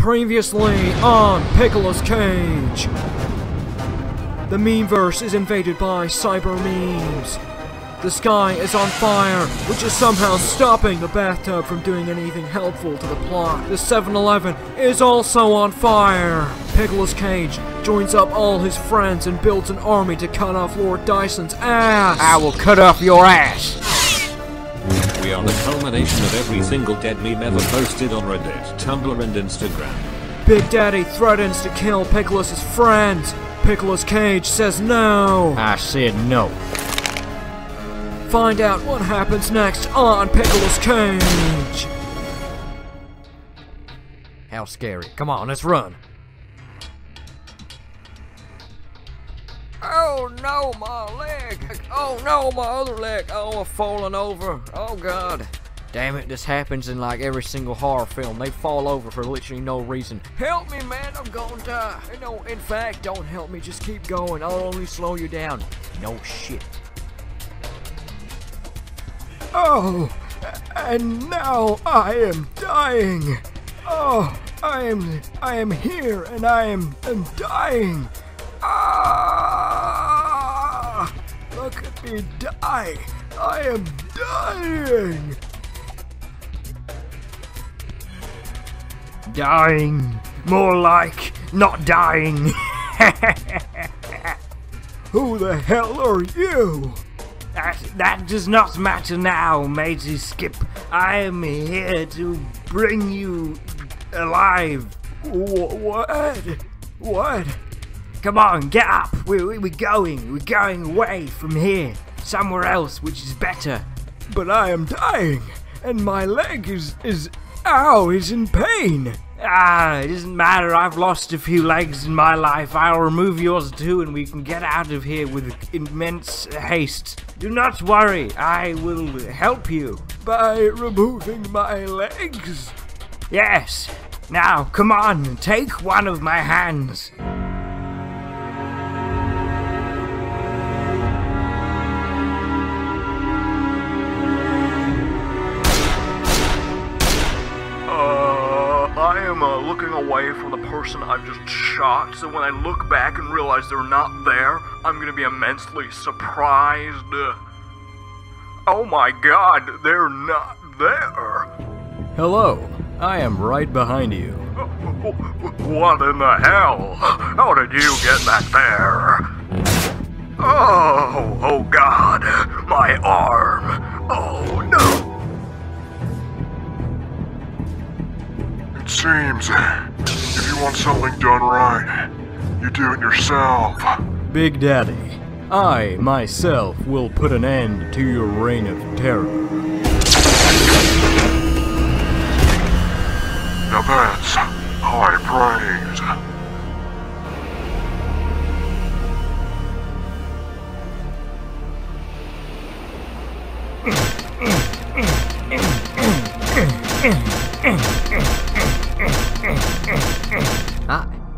Previously on Nicolas Cage, the memeverse is invaded by cyber memes. The sky is on fire, which is somehow stopping the bathtub from doing anything helpful to the plot. The 7-Eleven is also on fire. Nicolas Cage joins up all his friends and builds an army to cut off Lord Dyson's ass. I will cut off your ass. We are the culmination of every single dead meme ever posted on Reddit, Tumblr, and Instagram. Big Daddy threatens to kill Nicolas's friends. Nicolas Cage says no. I said no. Find out what happens next on Nicolas Cage. How scary. Come on, let's run. Oh no, my leg! Oh no, my other leg! Oh, I've fallen over. Oh god. Damn it, this happens in like every single horror film. They fall over for literally no reason. Help me, man, I'm gonna die. No, in fact, don't help me, just keep going. I'll only slow you down. No shit. Oh, and now I am dying. Oh, I am here and I am dying. Ah! Look at me die. I am dying. Dying, more like not dying. Who the hell are you? That does not matter now, Major Skip. I am here to bring you alive. What? Come on, get up. We're going away from here, somewhere else, which is better. But I am dying, and my leg is in pain. Ah, it doesn't matter. I've lost a few legs in my life. I'll remove yours too, and we can get out of here with immense haste. Do not worry, I will help you. By removing my legs? Yes. Now, come on, take one of my hands. Looking away from the person I've just shot, so when I look back and realize they're not there, I'm gonna be immensely surprised. Oh my god, they're not there! Hello, I am right behind you. What in the hell? How did you get back there? Oh god, my arm! Oh no! Seems if you want something done right, you do it yourself. Big Daddy, I myself will put an end to your reign of terror. Now that's high praise.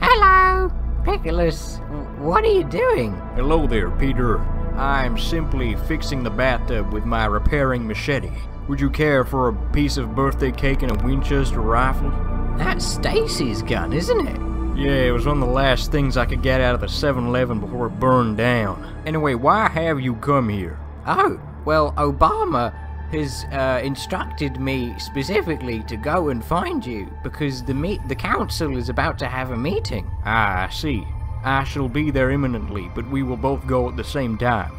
Hello, Nicolas. What are you doing? Hello there, Peter. I'm simply fixing the bathtub with my repairing machete. Would you care for a piece of birthday cake and a Winchester rifle? That's Stacy's gun, isn't it? Yeah, it was one of the last things I could get out of the 7-Eleven before it burned down. Anyway, why have you come here? Oh, well, Obama has instructed me specifically to go and find you because the council is about to have a meeting. Ah, I see. I shall be there imminently, but we will both go at the same time.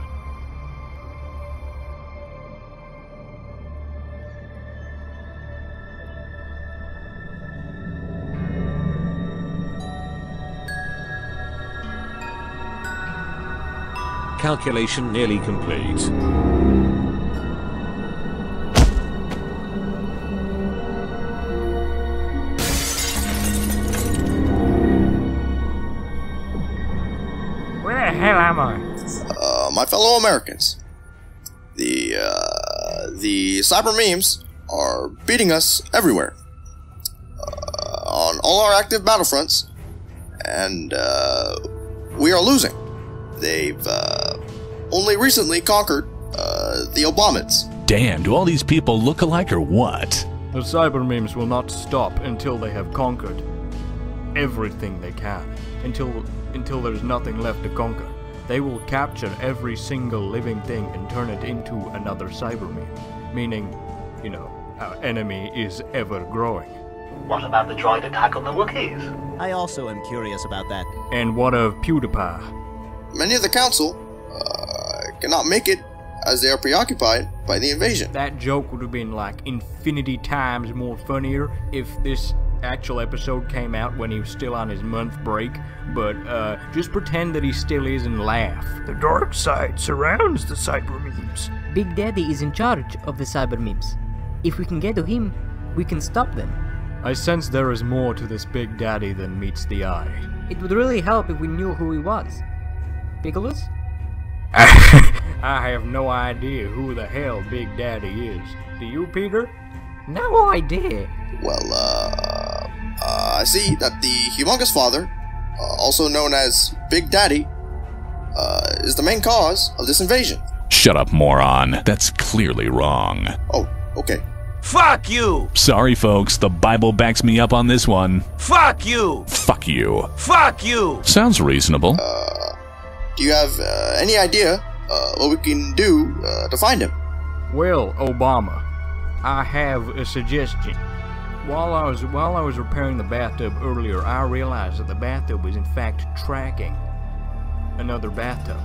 Calculation nearly complete. My fellow Americans, the cyber memes are beating us everywhere, on all our active battlefronts, and we are losing. They've only recently conquered the Obamids. Damn, do all these people look alike or what? The cyber memes will not stop until they have conquered everything they can until there's nothing left to conquer. They will capture every single living thing and turn it into another cyber meme, meaning, you know, our enemy is ever growing. What about the droid attack on the Wookiees? I also am curious about that. And what of PewDiePie? Many of the council cannot make it, as they are preoccupied by the invasion. That joke would have been like infinity times more funnier if this actual episode came out when he was still on his month break, but just pretend that he still is and laugh. The dark side surrounds the cyber memes. Big Daddy is in charge of the cyber memes. If we can get to him, we can stop them. I sense there is more to this Big Daddy than meets the eye. It would really help if we knew who he was. Pickles? I have no idea who the hell Big Daddy is. Do you, Peter? No idea. Well, I see that the humongous father, also known as Big Daddy, is the main cause of this invasion. Shut up, moron. That's clearly wrong. Oh, okay. Fuck you! Sorry, folks. The Bible backs me up on this one. Fuck you! Fuck you. Fuck you! Sounds reasonable. Do you have any idea what we can do to find him? Well, Obama, I have a suggestion. While I was repairing the bathtub earlier, I realized that the bathtub was in fact tracking another bathtub.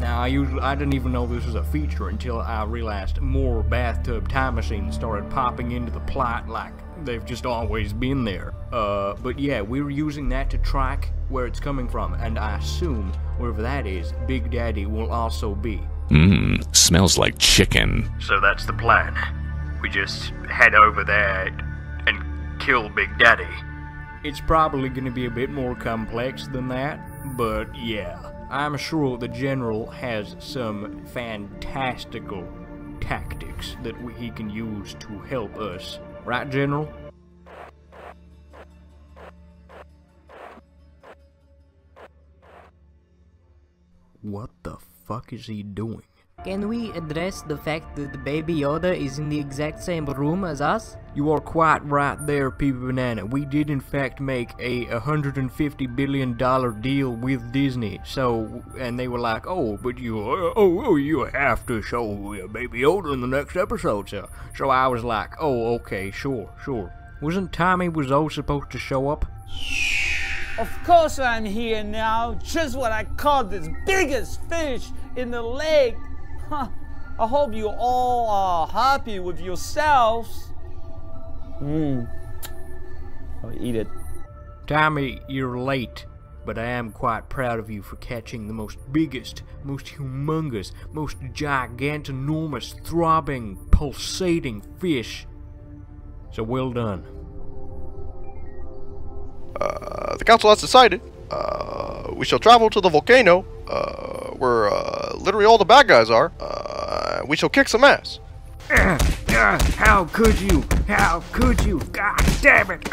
Now, I didn't even know this was a feature until I realized more bathtub time machines started popping into the plot like they've just always been there. But yeah, we were using that to track where it's coming from, and I assume wherever that is, Big Daddy will also be. Mmm, smells like chicken. So that's the plan. We just head over there and kill Big Daddy. It's probably going to be a bit more complex than that, but yeah. I'm sure the General has some fantastical tactics that he can use to help us. Right, General? What the fuck is he doing? Can we address the fact that Baby Yoda is in the exact same room as us? You are quite right there, Peep Banana. We did in fact make a $150 billion deal with Disney. So, and they were like, "Oh, but you have to show Baby Yoda in the next episode, sir." So I was like, "Oh, okay, sure, sure." Wasn't Tommy Wiseau supposed to show up? Of course I'm here now. Just what I caught this biggest fish in the lake. Huh. I hope you all are happy with yourselves. Mmm. I'll eat it. Tommy, you're late, but I am quite proud of you for catching the most biggest, most humongous, most gigantanormous, throbbing, pulsating fish. So well done. The council has decided. We shall travel to the volcano. Where literally all the bad guys are. We shall kick some ass. How could you? How could you? God damn it!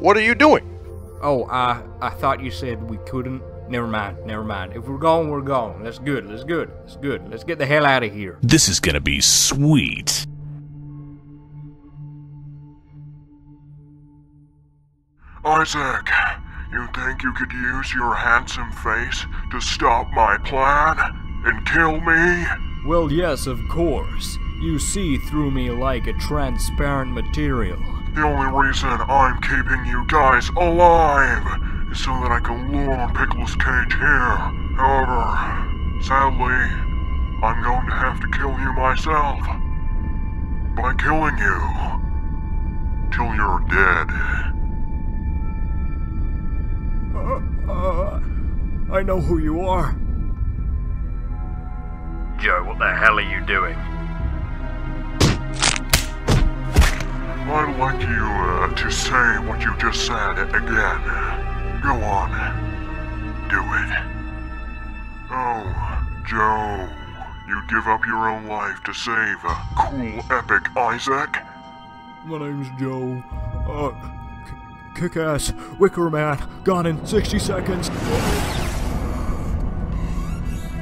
What are you doing? Oh, I thought you said we couldn't. Never mind, never mind. If we're going, we're going. That's good, that's good, that's good. Let's get the hell out of here. This is gonna be sweet. Isaac, you think you could use your handsome face to stop my plan and kill me? Well, yes, of course. You see through me like a transparent material. The only reason I'm keeping you guys alive is so that I can lure Nicolas Cage here. However, sadly, I'm going to have to kill you myself. By killing you, till you're dead. I know who you are. Joe, what the hell are you doing? I'd like you to say what you just said again. Go on. Do it. Oh, Joe, you give up your own life to save a cool, epic Isaac? My name's Joe. Kick-ass, Wicker Man, gone in 60 seconds.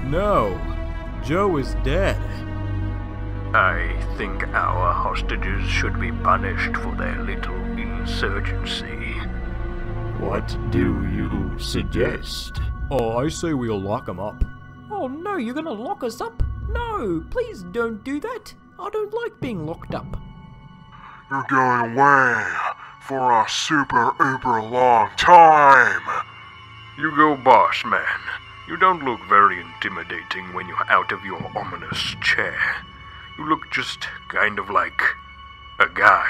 No, Joe is dead. I think our hostages should be punished for their little insurgency. What do you suggest? Oh, I say we'll lock them up. Oh no, you're gonna lock us up? No, please don't do that. I don't like being locked up. You're going away for a super long time. Hugo Boss, man. You don't look very intimidating when you're out of your ominous chair. You look just kind of like a guy.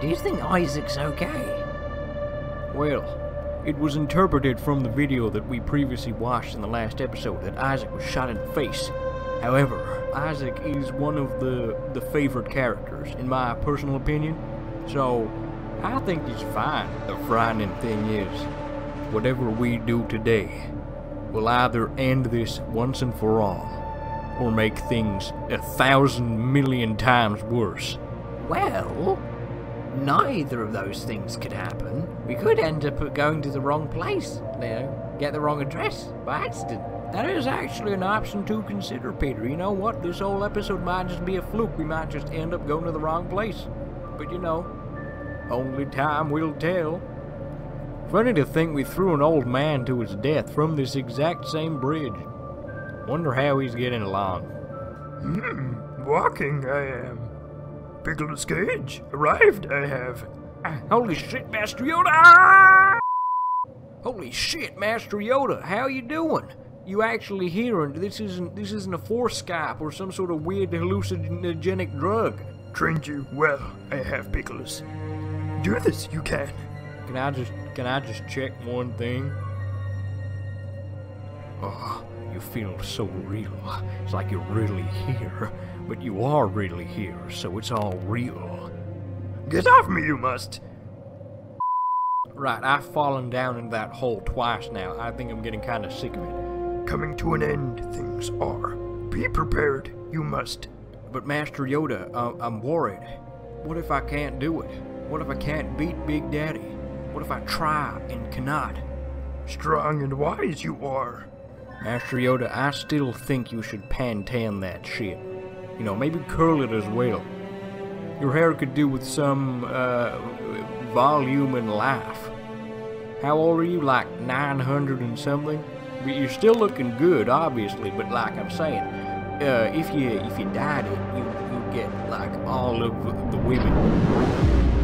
Do you think Isaac's okay? Well, it was interpreted from the video that we previously watched in the last episode that Isaac was shot in the face. However, Isaac is one of the favorite characters, in my personal opinion. So, I think he's fine. The frightening thing is, whatever we do today will either end this once and for all, or make things 1,000,000,000 times worse. Well, neither of those things could happen. We could end up going to the wrong place, get the wrong address by accident. That is actually an option to consider, Peter. You know what? This whole episode might just be a fluke. We might just end up going to the wrong place. But you know, only time will tell. Funny to think we threw an old man to his death from this exact same bridge. Wonder how he's getting along. Walking, I am. Nicolas Cage arrived, I have. Holy shit, Master Yoda! Holy shit, Master Yoda! How you doing? You actually hearing? This isn't a force Skype or some sort of weird hallucinogenic drug. Trained you well, I have, Nicolas. Do this, you can. Can I just check one thing? Oh, you feel so real. It's like you're really here. But you are really here, so it's all real. Get off me, you must! Right, I've fallen down in that hole twice now. I think I'm getting kind of sick of it. Coming to an end, things are. Be prepared, you must. But Master Yoda, I'm worried. What if I can't do it? What if I can't beat Big Daddy? What if I try and cannot? Strong and wise you are. Master Yoda, I still think you should pan-tan that shit. You know, maybe curl it as well. Your hair could do with some, volume and life. How old are you? Like 900 and something? But you're still looking good, obviously, but like I'm saying, if you dyed it, you'd get, like, all of the women.